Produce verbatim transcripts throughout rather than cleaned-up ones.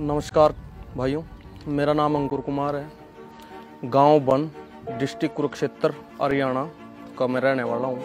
नमस्कार भाइयों, मेरा नाम अंकुर कुमार है। गांव बन, डिस्ट्रिक्ट कुरुक्षेत्र, हरियाणा का मैं रहने वाला हूँ।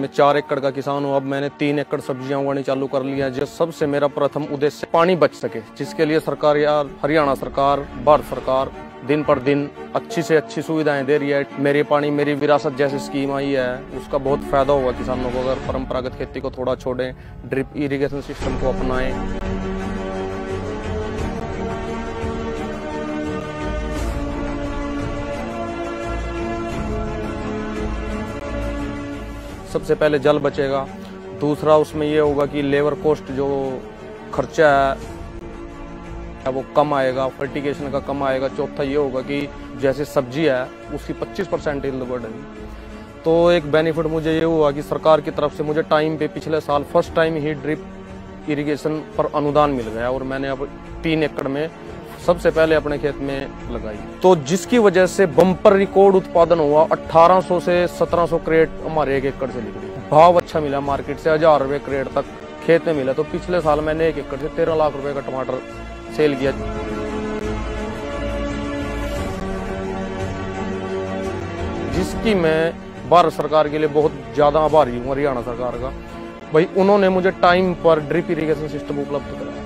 मैं चार एकड़ का किसान हूँ। अब मैंने तीन एकड़ सब्जियाँ उगानी चालू कर लिया है। जो सबसे मेरा प्रथम उद्देश्य पानी बच सके, जिसके लिए सरकार या हरियाणा सरकार, भारत सरकार दिन पर दिन अच्छी से अच्छी सुविधाएं दे रही है। मेरे पानी मेरी विरासत जैसी स्कीम आई है, उसका बहुत फायदा होगा किसानों को अगर परंपरागत खेती को थोड़ा छोड़ें, ड्रिप इरिगेशन सिस्टम को अपनाएं। सबसे पहले जल बचेगा, दूसरा उसमें यह होगा कि लेबर कॉस्ट जो खर्चा है वो कम आएगा, फर्टिगेशन का कम आएगा। चौथा ये होगा कि जैसे सब्जी है उसकी पच्चीस परसेंट इन वर्ड है, तो एक बेनिफिट मुझे ये हुआ कि सरकार की तरफ से मुझे टाइम पे पिछले साल फर्स्ट टाइम ही ड्रिप इरिगेशन पर अनुदान मिल गया और मैंने अब तीन एकड़ में सबसे पहले अपने खेत में लगाई, तो जिसकी वजह से बम्पर रिकॉर्ड उत्पादन हुआ। अठारह सौ से सत्रह सौ क्रेट हमारे एक एकड़ से निकले। भाव अच्छा मिला मार्केट से, हजार रुपये क्रेट तक खेत में मिला। तो पिछले साल मैंने एक एकड़ से तेरह लाख रुपये का टमाटर सेल किया। जिसकी मैं भारत सरकार के लिए बहुत ज़्यादा आभारी हूँ, हरियाणा सरकार का। भाई उन्होंने मुझे टाइम पर ड्रिप इरिगेशन सिस्टम उपलब्ध कराया।